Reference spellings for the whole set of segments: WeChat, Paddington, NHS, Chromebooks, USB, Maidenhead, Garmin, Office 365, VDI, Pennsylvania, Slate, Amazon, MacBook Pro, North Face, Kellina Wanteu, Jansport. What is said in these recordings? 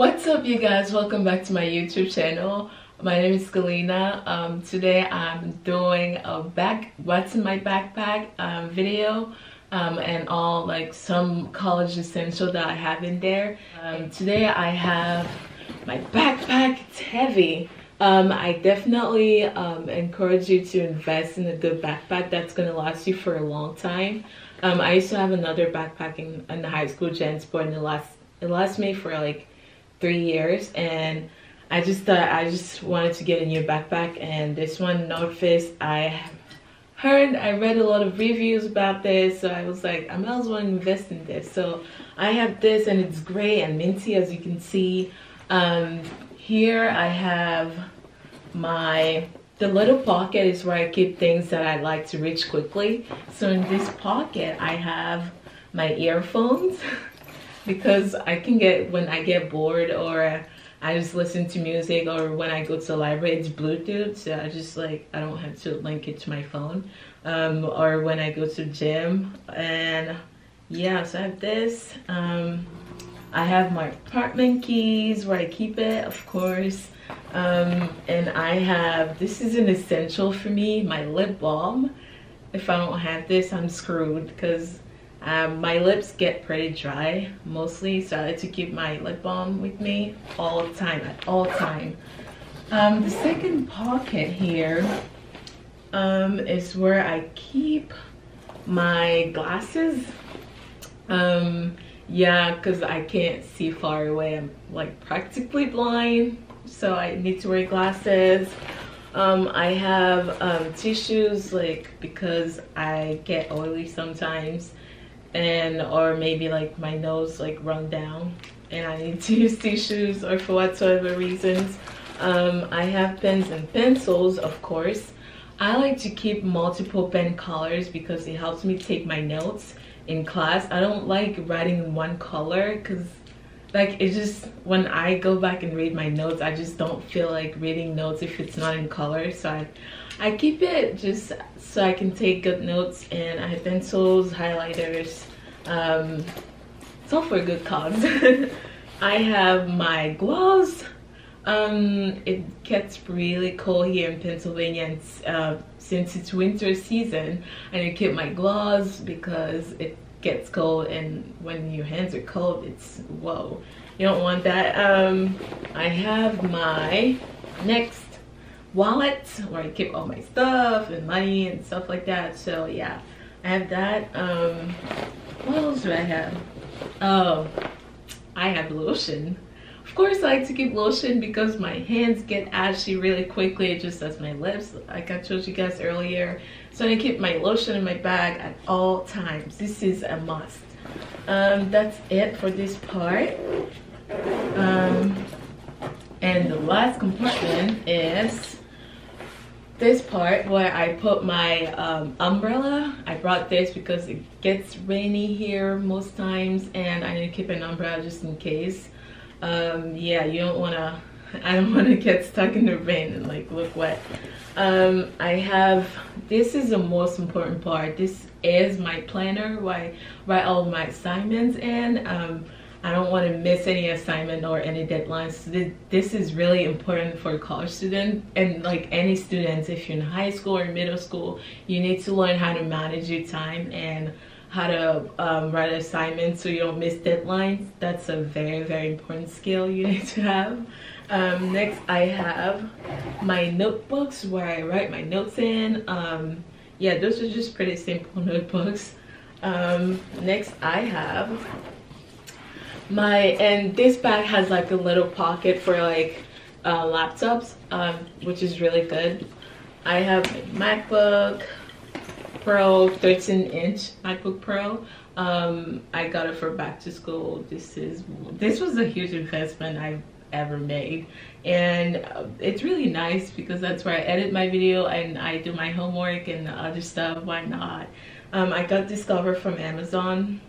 What's up, you guys? Welcome back to my YouTube channel. My name is Kellina. Today I'm doing a what's in my backpack video, and all like some college essential that I have in there. Today I have my backpack. It's heavy. I definitely encourage you to invest in a good backpack that's going to last you for a long time. I used to have another backpack in high school, Jansport, and it lasted me for like 3 years, and I just wanted to get a new backpack, and this one, North Face, I read a lot of reviews about this, so I was like, I might as well invest in this. So I have this, and it's gray and minty, as you can see. Here I have the little pocket is where I keep things that I like to reach quickly. So in this pocket I have my earphones because when I get bored, or I just listen to music, or when I go to the library, it's Bluetooth, so I don't have to link it to my phone, or when I go to the gym. And yeah, so I have this. I have my apartment keys where I keep it, of course, and I have, this is an essential for me, my lip balm. If I don't have this, I'm screwed, because my lips get pretty dry mostly, so I like to keep my lip balm with me all the time, at all time. The second pocket here is where I keep my glasses. Yeah, because I can't see far away. I'm like practically blind, so I need to wear glasses. I have tissues, like, because I get oily sometimes, and or maybe like my nose like run down and I need to use tissues, or for whatsoever reasons. I have pens and pencils, of course. I like to keep multiple pen colors because it helps me take my notes in class. I don't like writing in one color, because like it's just, when I go back and read my notes, I just don't feel like reading notes if it's not in color. So I keep it just so I can take good notes. And I have pencils, highlighters, it's all for a good cause. I have my gloves. It gets really cold here in Pennsylvania, and since it's winter season, I need to keep my gloves because it gets cold, and when your hands are cold, it's, whoa, you don't want that. I have my next wallet where I keep all my stuff and money and stuff like that. So yeah, I have that. What else do I have? Oh, I have lotion. Of course, I like to keep lotion because my hands get ashy really quickly, just as my lips, like I told you guys earlier. So I keep my lotion in my bag at all times. This is a must. That's it for this part. And the last compartment is this part where I put my umbrella. I brought this because it gets rainy here most times, and I need to keep an umbrella just in case. Yeah, I don't want to get stuck in the rain and like look wet. This is the most important part. This is my planner where I write all my assignments in. I don't want to miss any assignment or any deadlines. So this is really important for a college student, and like any students, if you're in high school or middle school, you need to learn how to manage your time and how to write assignments so you don't miss deadlines. That's a very, very important skill you need to have. Next, I have my notebooks where I write my notes in. Yeah, those are just pretty simple notebooks. Next, I have and this bag has like a little pocket for like laptops, which is really good. I have my MacBook Pro, 13-inch MacBook Pro. I got it for back to school. This was a huge investment I've ever made, and it's really nice because that's where I edit my video and I do my homework and the other stuff. Why not? I got this cover from Amazon,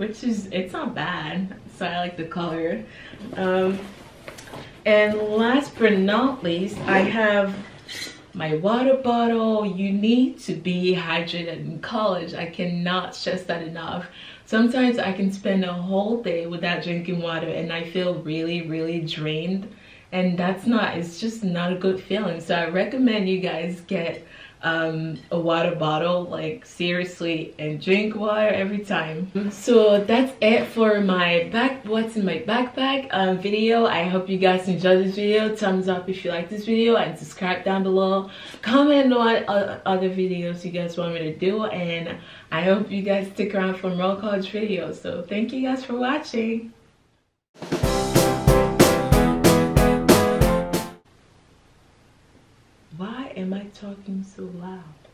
it's not bad, so I like the color. And last but not least, I have my water bottle. You need to be hydrated in college. I cannot stress that enough. Sometimes I can spend a whole day without drinking water and I feel really, really drained. And that's not, it's just not a good feeling. So I recommend you guys get a water bottle, like seriously, and drink water every time. So that's it for my what's in my backpack video. I hope you guys enjoyed this video. Thumbs up if you like this video and subscribe down below. Comment on other videos you guys want me to do, and I hope you guys stick around for more college videos. So thank you guys for watching. Why am I talking so loud?